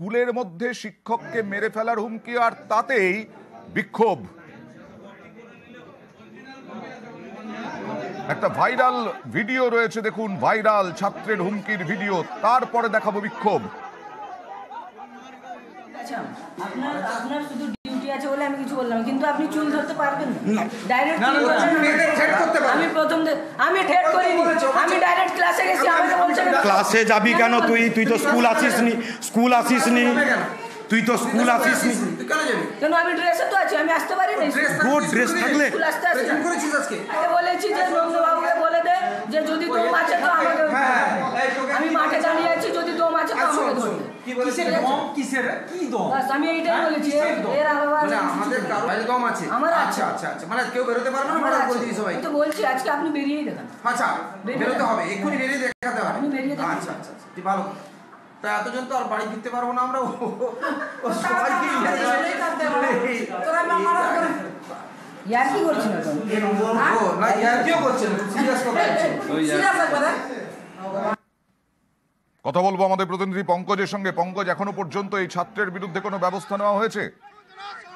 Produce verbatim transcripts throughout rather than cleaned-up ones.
স্কুলের মধ্যে শিক্ষককে মেরে ফেলার হুমকি আর তাতেই বিক্ষোভ। একটা ভাইরাল ভিডিও রয়েছে, দেখুন ভাইরাল ছাত্রের হুমকির ভিডিও, তারপরে দেখাবো বিক্ষোভ। ক্লাসে যাবি কেন তুই? তুই তো স্কুল আসিসনি, স্কুল আসিসনি তুই তো স্কুল আসিসনি কেন? আমি ড্রেসে তো আছি, আমি আসতে পারি না। গুড ড্রেস থাকলে স্কুল আসতে আসি করেছিস আজকে? আগে বলেছি যে নন্দু বাবুকে বলে দে যে যদি তো মাঠে তো আমাকে, হ্যাঁ আমি মাঠে দাঁড়িয়ে আছি, যদি তো মাঠে তো আমাকে ধর। কি বলেছিস? দম কিসের কি দম? বাস আমি এইটাই বলেছি। এর আলাদা মানে আমাদের কারো দম আছে আমার? আচ্ছা আচ্ছা আচ্ছা, মানে কেউ বেরোতে পারবে না, বড় বলছিস সবাই তো বলছি আজকে আপনি বেরিয়েই দেখান। আচ্ছা বেরোতে হবে, এক্ষুনি বেরিয়ে দেখাতে হবে। আমি বেরিয়ে দেখাচ্ছি। আচ্ছা আচ্ছা ঠিক ভালো। তাই এতজন তো আর বাড়ি ফিরতে পারবো না আমরা। কথা বলবো আমাদের প্রতিনিধি পঙ্কজের সঙ্গে। পঙ্কজ, এখনো পর্যন্ত এই ছাত্রের বিরুদ্ধে কোনো ব্যবস্থা নেওয়া হয়েছে?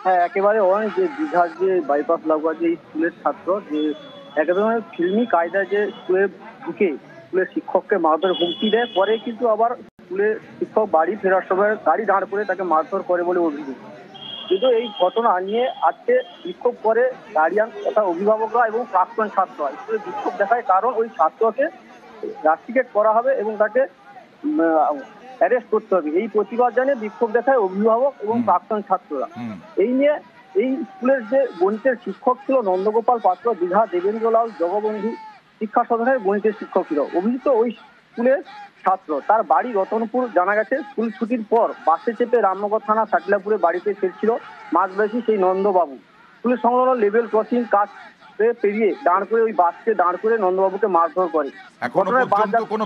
হ্যাঁ একেবারে, ওই যে দীঘার যে বাইপাস লাগোয়া যে স্কুলের ছাত্র, যে একেবারে ফিল্মি কায়দা যে স্কুলের ঢুকে স্কুলের শিক্ষককে মারধর হুমকি দেয়, পরে কিন্তু আবার স্কুলে শিক্ষক বাড়ি ফেরার সময় গাড়ি দাঁড় করে তাকে মারধর করে বলে অভিযোগ। কিন্তু এই ঘটনা নিয়ে আজকে বিক্ষোভ করে গার্ডিয়ান তথা অভিভাবকরা এবং প্রাক্তন ছাত্ররা। স্কুলে বিক্ষোভ দেখায় কারণ ওই ছাত্রকে রাস্টিকেট করা হবে এবং তাকে অ্যারেস্ট করতে হবে, এই প্রতিবাদ জানিয়ে বিক্ষোভ দেখায় অভিভাবক এবং প্রাক্তন ছাত্ররা। এই নিয়ে এই স্কুলের যে গণিতের শিক্ষক ছিল নন্দগোপাল পাত্র, দীঘা দেবেন্দ্রলাল জগবন্ধু শিক্ষা সদনের গণিতের শিক্ষক ছিল, অভিযুক্ত ওই স্কুলের ছাত্র। তার বাড়ি রতনপুর। জানা গেছে স্কুল ছুটির পর বাসে চেপে রামনগর থানা সাটলাপুরে বাড়িতে ফিরছিল মাঝবয়সী সেই নন্দবাবু। স্কুলের সংলগ্ন লেভেল ক্রসিং কাজ পেরিয়ে দাঁড় করে ওই বাসকে দাঁড় করে নন্দবাবুকে মারধর করে।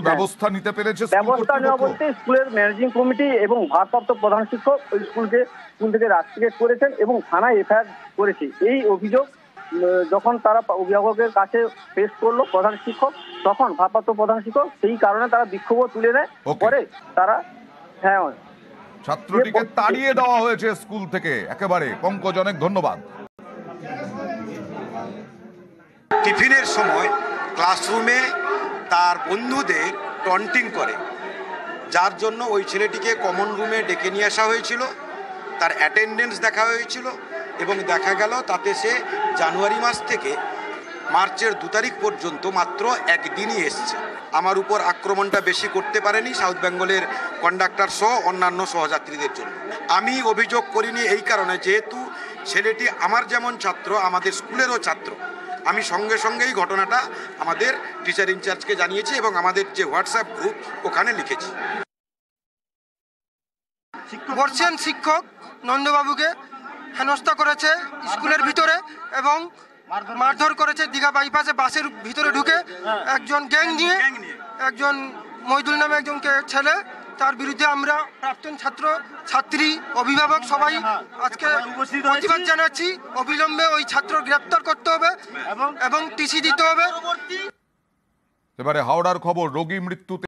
ব্যবস্থা নেওয়া বলতে স্কুলের ম্যানেজিং কমিটি এবং ভারপ্রাপ্ত প্রধান শিক্ষক ওই স্কুলকে স্কুল থেকে রাস্টিকেট করেছেন এবং থানায় এফআইআর করেছে। এই অভিযোগ যখন তারা অভিভাবকের কাছে পেশ করলো প্রধান শিক্ষক, তখন ভারপ্রাপ্ত প্রধান শিক্ষক সেই কারণে তারা বিক্ষোভ তুলে নেয়। পরে তারা হ্যাঁ ছাত্রটিকে তাড়িয়ে দেওয়া হয়েছে স্কুল থেকে একেবারে। পঙ্কজ, অনেক ধন্যবাদ। টিফিনের সময় ক্লাসরুমে তার বন্ধুদের টন্টিং করে, যার জন্য ওই ছেলেটিকে কমন রুমে ডেকে নিয়ে আসা হয়েছিল, তার অ্যাটেন্ডেন্স দেখা হয়েছিল এবং দেখা গেল তাতে সে জানুয়ারি মাস থেকে মার্চের দু তারিখ পর্যন্ত মাত্র একদিনই এসছে। আমার উপর আক্রমণটা বেশি করতে পারেনি সাউথ বেঙ্গলের কন্ডাক্টর সহ অন্যান্য সহযাত্রীদের জন্য। আমি অভিযোগ করিনি এই কারণে, যেহেতু ছেলেটি আমার যেমন ছাত্র, আমাদের স্কুলেরও ছাত্র। আমি সঙ্গে সঙ্গেই ঘটনাটা আমাদের টিচার ইনচার্জকে জানিয়েছি এবং আমাদের যে হোয়াটসঅ্যাপ গ্রুপ ওখানে লিখেছি। বর্ষীয়ান শিক্ষক নন্দবাবুকে হেনস্থা করেছে স্কুলের ভিতরে এবং মারধর করেছে দীঘা বাইপাসে বাসের ভিতরে ঢুকে একজন গ্যাং নিয়ে, একজন মইদুল নামে একজনকে ছেলে। তার বিরুদ্ধে আমরা প্রাক্তন ছাত্র ছাত্রী অভিভাবক সবাই আজকে প্রতিবাদ জানাচ্ছি। অবিলম্বে ওই ছাত্র গ্রেপ্তার করতে হবে এবং টিসি দিতে হবে। এবারে হাওড়ার খবর, রোগী মৃত্যুতে